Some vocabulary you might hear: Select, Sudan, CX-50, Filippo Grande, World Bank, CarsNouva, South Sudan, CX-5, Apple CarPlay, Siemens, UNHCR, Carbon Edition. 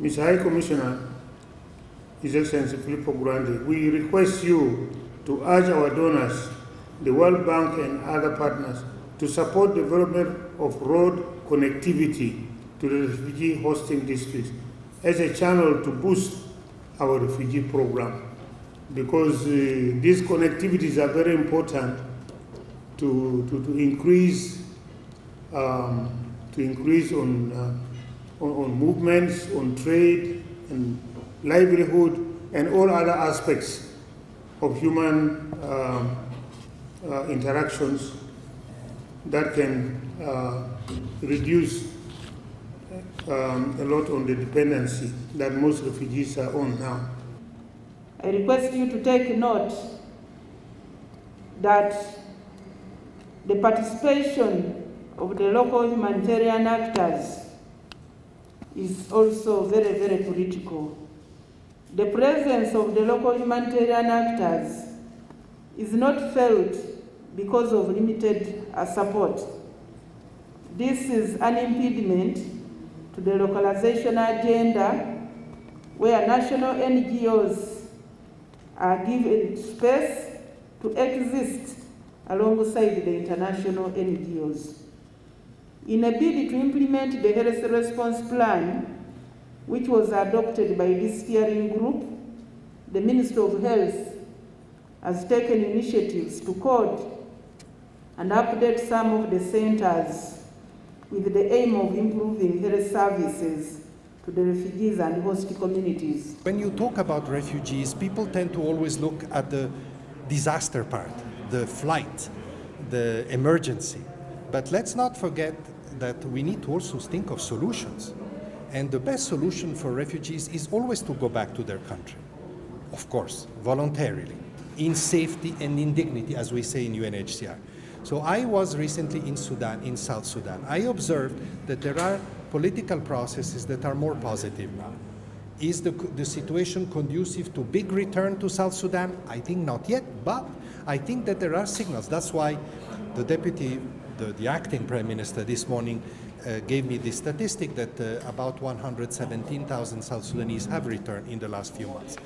Ms. High Commissioner, His Excellency Filippo Grande, we request you to urge our donors, the World Bank and other partners, to support development of road connectivity to the refugee hosting districts as a channel to boost our refugee program, because these connectivities are very important to increase on movements, on trade and livelihood, and all other aspects of human interactions that can reduce a lot on the dependency that most refugees are on now. I request you to take note that the participation of the local humanitarian actors is also very, very critical. The presence of the local humanitarian actors is not felt because of limited support. This is an impediment to the localization agenda, where national NGOs are given space to exist alongside the international NGOs. In a bid to implement the health response plan, which was adopted by this steering group, the Minister of Health has taken initiatives to code and update some of the centers with the aim of improving health services to the refugees and host communities. When you talk about refugees, people tend to always look at the disaster part, the flight, the emergency. But let's not forget that we need to also think of solutions. And the best solution for refugees is always to go back to their country, of course, voluntarily, in safety and in dignity, as we say in UNHCR. So I was recently in Sudan, in South Sudan. I observed that there are political processes that are more positive now. Is the situation conducive to big return to South Sudan? I think not yet, but I think that there are signals. That's why the deputy, the acting prime minister this morning gave me this statistic that about 117,000 South Sudanese have returned in the last few months.